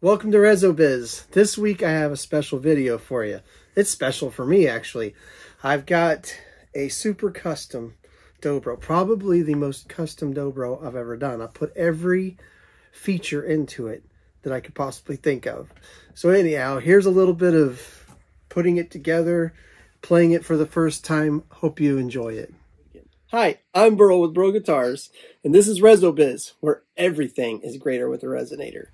Welcome to Rezo Biz. This week I have a special video for you. It's special for me, actually. I've got a super custom dobro, probably the most custom dobro I've ever done. I put every feature into it that I could possibly think of. So anyhow, here's a little bit of putting it together, playing it for the first time. Hope you enjoy it. Hi, I'm Byrl with Byrl Guitars, and this is Rezo Biz, where everything is greater with a resonator.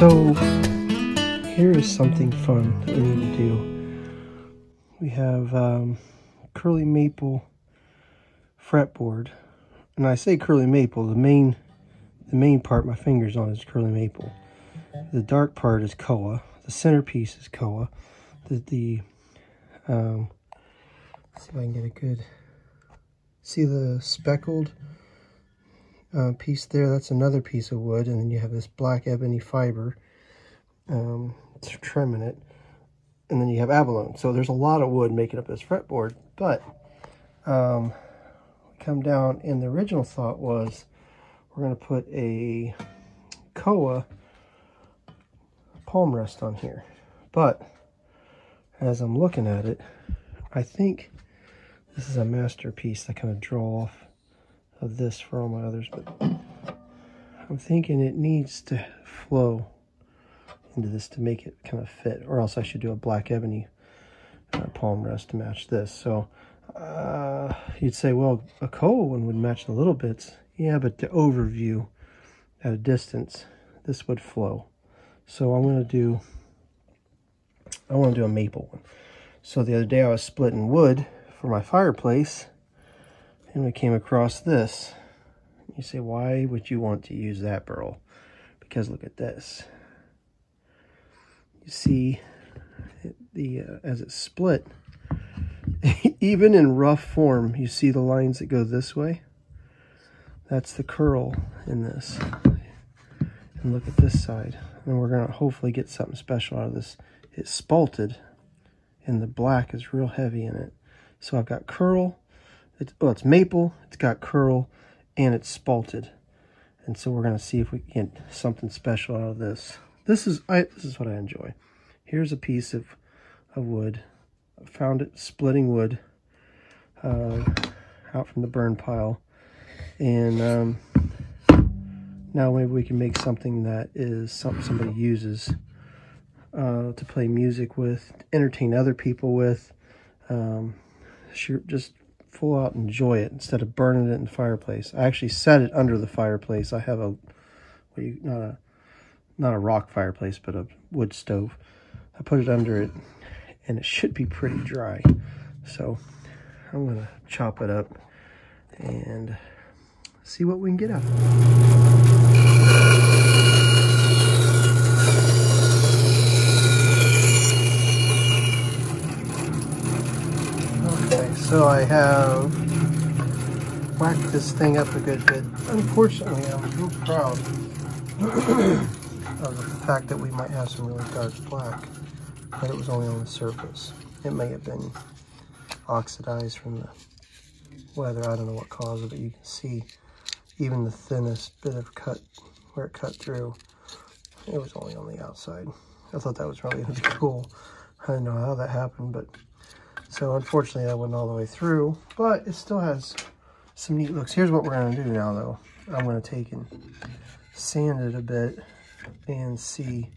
So here is something fun that we need to do. We have curly maple fretboard, and I say curly maple. The main part my fingers on is curly maple. The dark part is koa. The centerpiece is koa. Let's see if I can get a good see the speckled piece there. That's another piece of wood, and then you have this black ebony fiber trimming it, and then you have abalone. So there's a lot of wood making up this fretboard, but come down, and the original thought was we're going to put a koa palm rest on here, but as I'm looking at it, I think this is a masterpiece. I kind of draw off of this for all my others, but I'm thinking it needs to flow into this to make it kind of fit, or else I should do a black ebony palm rest to match this. So you'd say, well, a koa one would match the little bits. Yeah, but the overview at a distance, this would flow. So I want to do a maple one. So the other day I was splitting wood for my fireplace, and we came across this. You say, why would you want to use that, Byrl? Because look at this. You see, as it's split, even in rough form, you see the lines that go this way. That's the curl in this. And look at this side. And we're going to hopefully get something special out of this. It's spalted, and the black is real heavy in it. So I've got curl. It's maple, it's got curl, and it's spalted. And so we're going to see if we can get something special out of this. This is what I enjoy. Here's a piece of wood. I found it splitting wood out from the burn pile. And now maybe we can make something that is something somebody uses to play music with, entertain other people with, just full out enjoy it instead of burning it in the fireplace. I actually set it under the fireplace. I have not a rock fireplace, but a wood stove. I put it under it, and it should be pretty dry. So I'm gonna chop it up and see what we can get out of it. So I have whacked this thing up a good bit. Unfortunately, I'm real proud of the fact that we might have some really dark black, but it was only on the surface. It may have been oxidized from the weather. I don't know what caused it, but you can see even the thinnest bit of cut where it cut through, it was only on the outside. I thought that was really cool. I don't know how that happened, but so unfortunately that went all the way through, but it still has some neat looks. Here's what we're going to do now, though. I'm going to take and sand it a bit and see,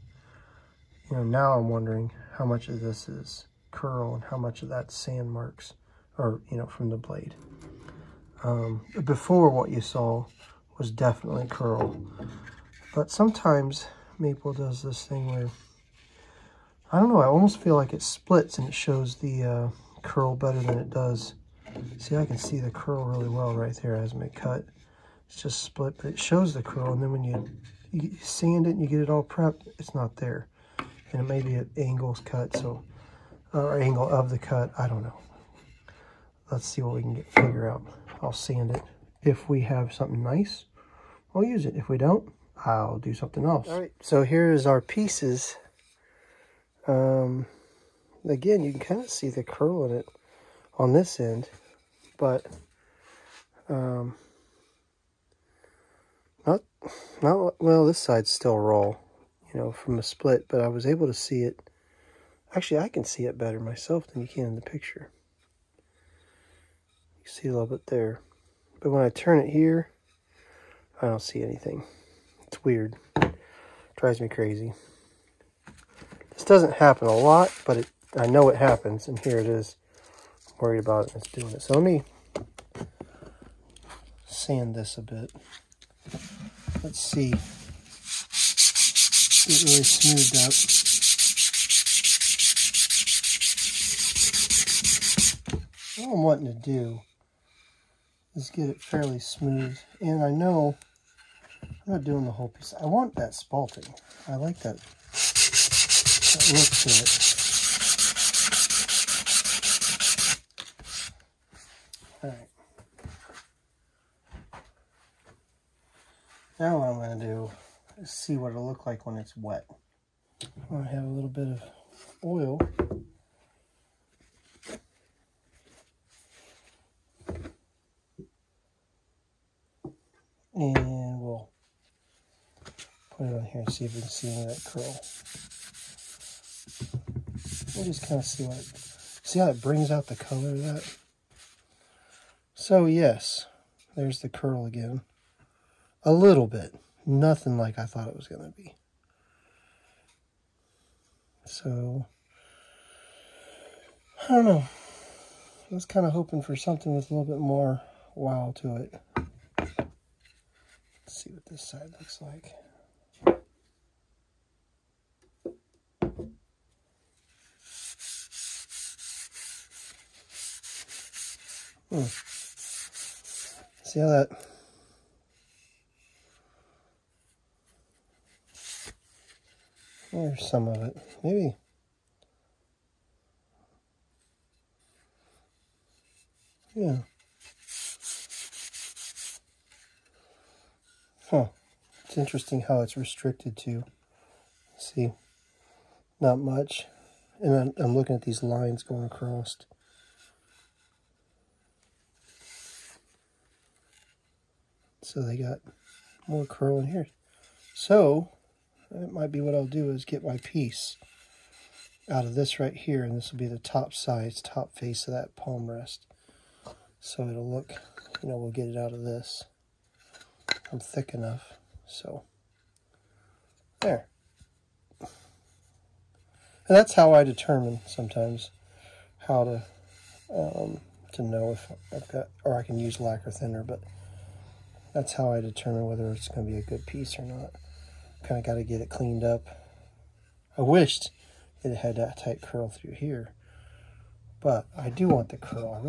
you know, now I'm wondering how much of this is curl and how much of that sand marks or, you know, from the blade. Before what you saw was definitely curl, but sometimes maple does this thing where, I don't know, I almost feel like it splits and it shows the curl better than it does. See, I can see the curl really well right there as my cut. It's just split, but it shows the curl, and then when you you sand it and you get it all prepped, it's not there. And it may be at angles cut, so, or angle of the cut, I don't know. Let's see what we can figure out. I'll sand it. If we have something nice, we'll use it. If we don't, I'll do something else. All right, so here is our pieces. Again, you can kind of see the curl in it on this end, but not well, this side's still raw, you know, from the split, but I was able to see it. Actually, I can see it better myself than you can in the picture. You see a little bit there, but when I turn it here, I don't see anything. It's weird. It drives me crazy. This doesn't happen a lot, but it, I know it happens, and here it is. I'm worried about it and it's doing it. So let me sand this a bit. Let's see. Get really smoothed up. All I'm wanting to do is get it fairly smooth, and I know I'm not doing the whole piece. I want that spalting. I like that. That look to it. All right. Now what I'm going to do is see what it'll look like when it's wet. I'm going to have a little bit of oil. And we'll put it on here and see if we can see any of that curl. We'll just kind of see what it, see how it brings out the color of that. So yes, there's the curl again. A little bit. Nothing like I thought it was going to be. So, I don't know. I was kind of hoping for something with a little bit more wow to it. Let's see what this side looks like. Hmm. See how that there's some of it. Maybe yeah. Huh. It's interesting how it's restricted to see not much. And I'm looking at these lines going across. So they got more curl in here. So that might be what I'll do is get my piece out of this right here. And this will be the top sides, top face of that palm rest. So it'll look, you know, we'll get it out of this. I'm thick enough. So there. And that's how I determine sometimes how to know if I've got, or I can use lacquer thinner, but that's how I determine whether it's going to be a good piece or not. Kind of got to get it cleaned up. I wished it had that tight curl through here, but I do want the curl. I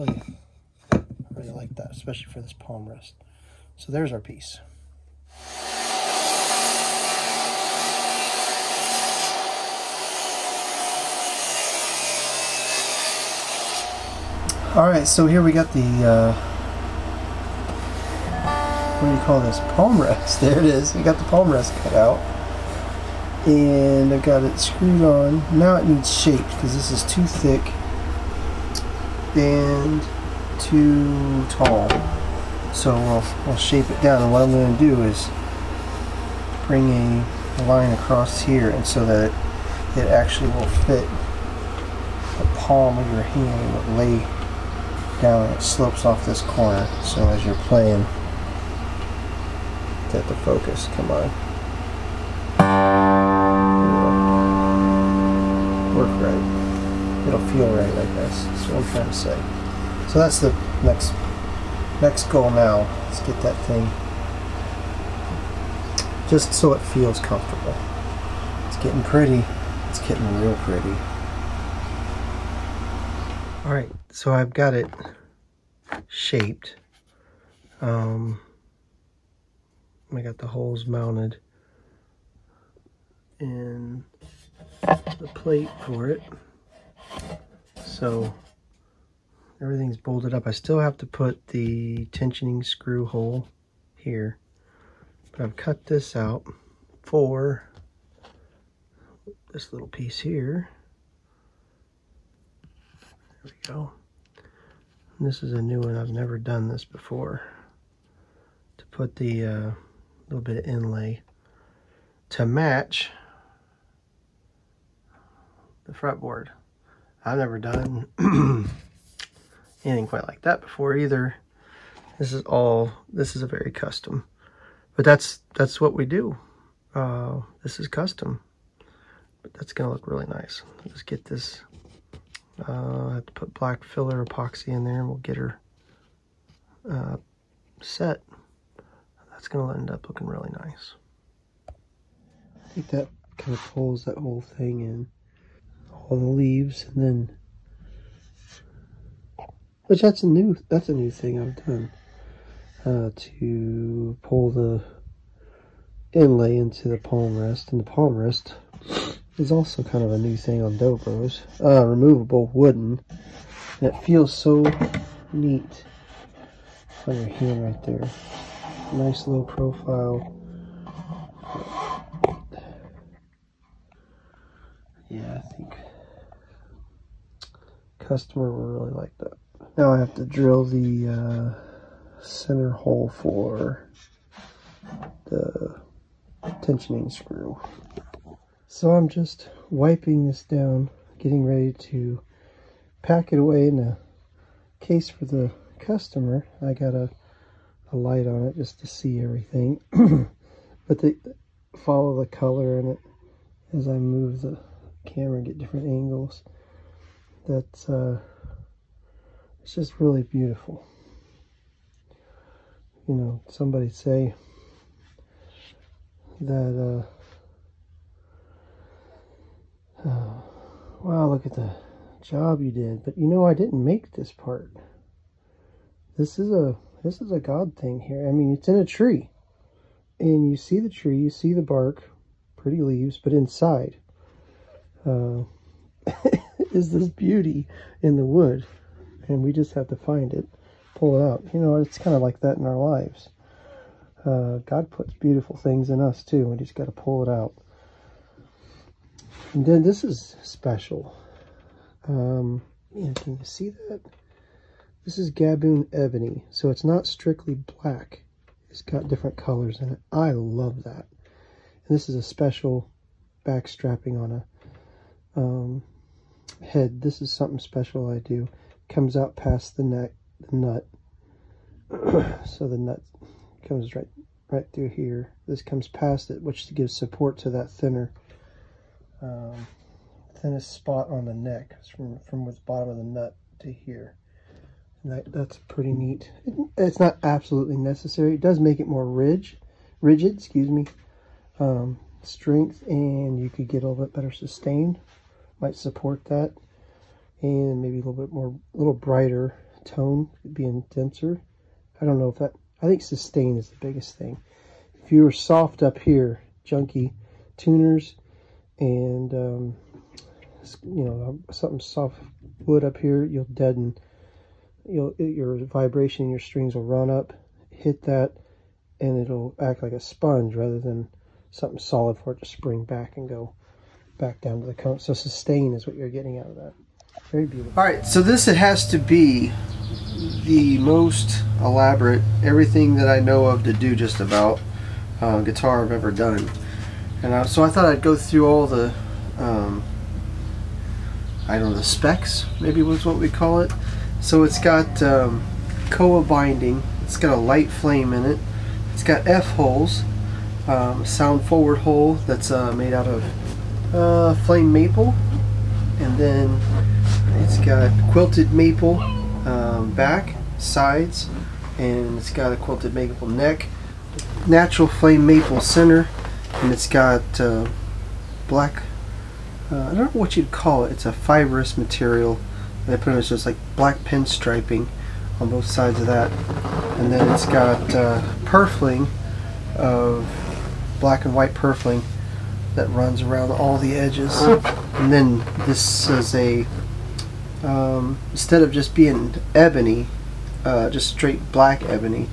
really like that, especially for this palm rest. So there's our piece. All right, so here we got the what do you call this? Palm rest. There it is. We got the palm rest cut out. And I've got it screwed on. Now it needs shape because this is too thick and too tall. So we'll shape it down. And what I'm going to do is bring a line across here and so that it actually will fit the palm of your hand and lay down. It slopes off this corner. So as you're playing, at the focus, come on. It'll work right. It'll feel right, I guess. That's what I'm trying to say. So that's the next goal now. Let's get that thing just so it feels comfortable. It's getting pretty. It's getting real pretty. Alright, so I've got it shaped. I got the holes mounted. in the plate for it. So everything's bolted up. I still have to put the tensioning screw hole here, but I've cut this out for this little piece here. There we go. And this is a new one. I've never done this before, to put the little bit of inlay to match the fretboard. I've never done anything quite like that before either. This is a very custom, but that's what we do. This is custom, but that's gonna look really nice. Let's get this. I have to put black filler epoxy in there, and we'll get her set. That's gonna end up looking really nice. I think that kind of pulls that whole thing in, all the leaves, and then, which that's a new thing I've done, to pull the inlay into the palm rest, and the palm rest is also kind of a new thing on Dobros, removable wooden, and it feels so neat on your hand right there. Nice low profile. Yeah, I think customer will really like that. Now I have to drill the center hole for the tensioning screw. So I'm just wiping this down, getting ready to pack it away in a case for the customer. I got a light on it just to see everything, but they follow the color in it as I move the camera and get different angles. That's it's just really beautiful. You know, somebody say that wow, look at the job you did, but you know, I didn't make this part. This is a God thing here. I mean, it's in a tree, and you see the tree, you see the bark, pretty leaves, but inside is this beauty in the wood, and we just have to find it, pull it out. You know, it's kind of like that in our lives. God puts beautiful things in us too, and we just got to pull it out. And then this is special. Man, can you see that? This is Gaboon Ebony, so it's not strictly black. It's got different colors in it. I love that. And this is a special backstrapping on a head. This is something special I do. Comes out past the neck, the nut. So the nut comes right through here. This comes past it, which gives support to that thinnest spot on the neck. It's from the bottom of the nut to here. That's pretty neat. It's not absolutely necessary. It does make it more rigid, excuse me, strength, and you could get a little bit better sustain. Might support that, and maybe a little bit more, a little brighter tone, being denser. I don't know if that. I think sustain is the biggest thing. If you were soft up here, junky tuners, and you know, something soft wood up here, you'll deaden. Your vibration in your strings will run up, hit that, and it'll act like a sponge rather than something solid for it to spring back and go back down to the cone. So sustain is what you're getting out of that. Very beautiful. All right, so this, it has to be the most elaborate, everything that I know of to do just about guitar I've ever done. And so I thought I'd go through all the, I don't know, the specs maybe was what we call it. So it's got koa binding, it's got a light flame in it, it's got F-holes, sound forward hole that's made out of flame maple, and then it's got quilted maple back, sides, and it's got a quilted maple neck, natural flame maple center, and it's got black, I don't know what you'd call it, it's a fibrous material. They put it as just like black pin striping on both sides of that, and then it's got purfling of black and white purfling that runs around all the edges. And then this is a, instead of just being ebony, just straight black ebony,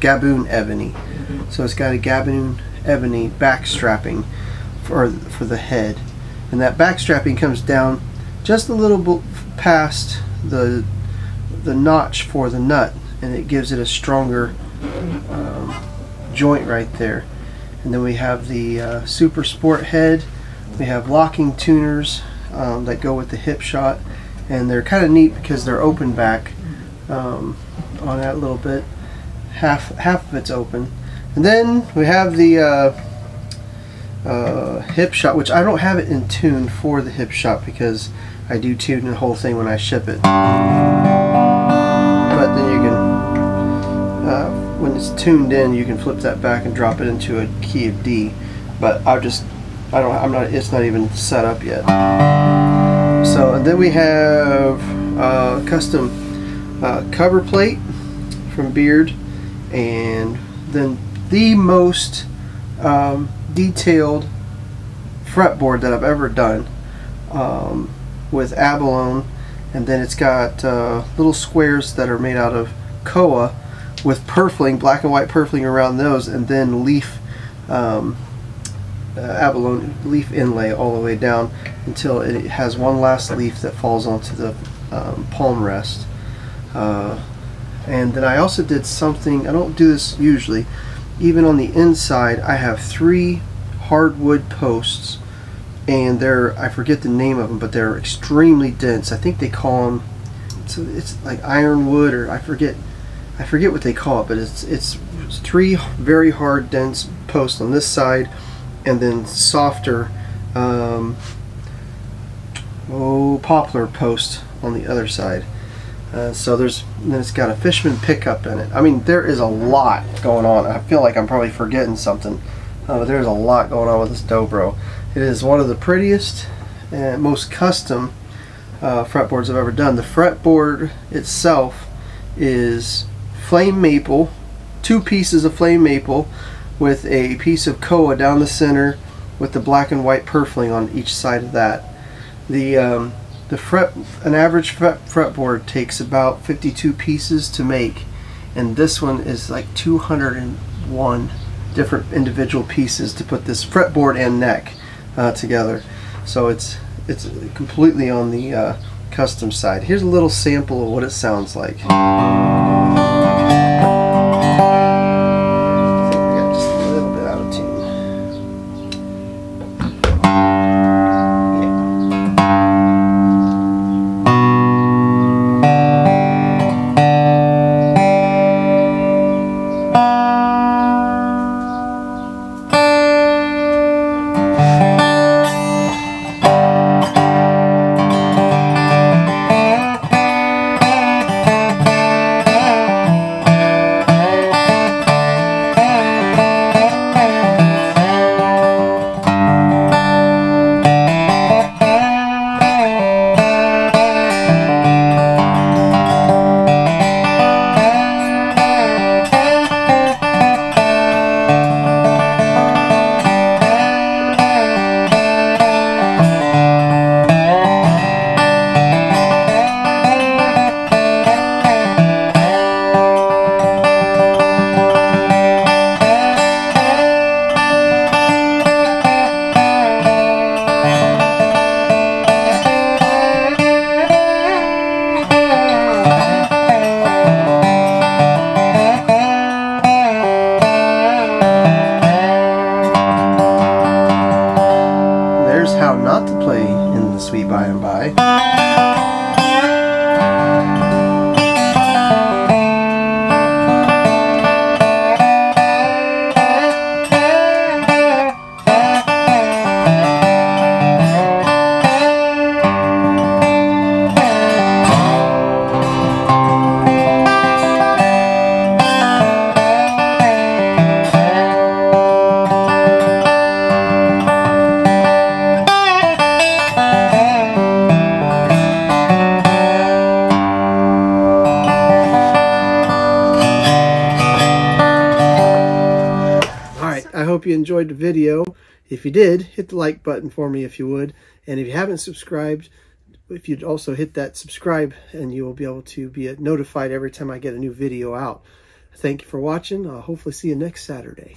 gaboon ebony. Mm-hmm. So it's got a gaboon ebony backstrapping for the head. And that backstrapping comes down just a little bit past the notch for the nut, and it gives it a stronger joint right there. And then we have the Super Sport head. We have locking tuners that go with the Hip Shot, and they're kind of neat because they're open back on that little bit. Half of it's open. And then we have the Hip Shot, which I don't have it in tune for the Hip Shot because I do tune the whole thing when I ship it. But then you can, when it's tuned in, you can flip that back and drop it into a key of D. But it's not even set up yet. So, and then we have custom cover plate from Beard, and then the most detailed fretboard that I've ever done with abalone, and then it's got little squares that are made out of koa with purfling, black and white purfling around those, and then leaf abalone leaf inlay all the way down until it has one last leaf that falls onto the palm rest. And then I also did something, I don't do this usually, even on the inside I have 3 hardwood posts, and they're, I forget the name of them, but they're extremely dense. I think they call them, it's like ironwood, or I forget what they call it, but it's 3 very hard dense posts on this side, and then softer poplar post on the other side. So then it's got a Fishman pickup in it. I mean, there is a lot going on. I feel like I'm probably forgetting something, but there's a lot going on with this dobro. It is one of the prettiest and most custom fretboards I've ever done. The fretboard itself is flame maple, 2 pieces of flame maple with a piece of koa down the center with the black and white purfling on each side of that. An average fretboard takes about 52 pieces to make, and this one is like 201 different individual pieces to put this fretboard and neck together. So it's completely on the custom side. Here's a little sample of what it sounds like. You enjoyed the video. If you did, hit the like button for me if you would. And if you haven't subscribed, if you'd also hit that subscribe, and you will be able to be notified every time I get a new video out. Thank you for watching. I'll hopefully see you next Saturday.